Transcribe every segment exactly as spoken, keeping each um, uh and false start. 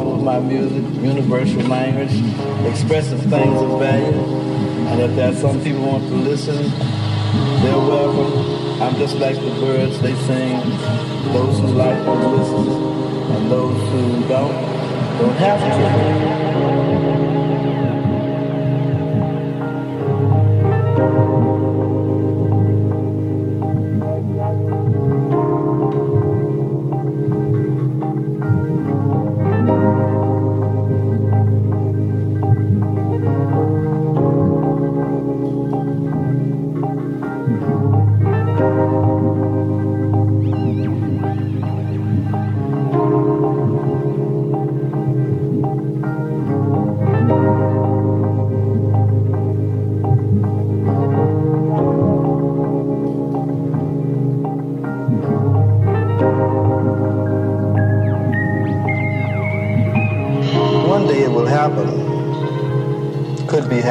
all of my music, universal language, expressive things of value. And if there are some people who want to listen, they're welcome. I'm just like the birds, they sing. Those who like to listen, and those who don't, don't have to.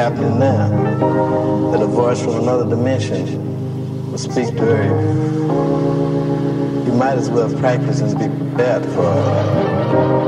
Happening now, that a voice from another dimension will speak to her. You might as well practice and be prepared for it.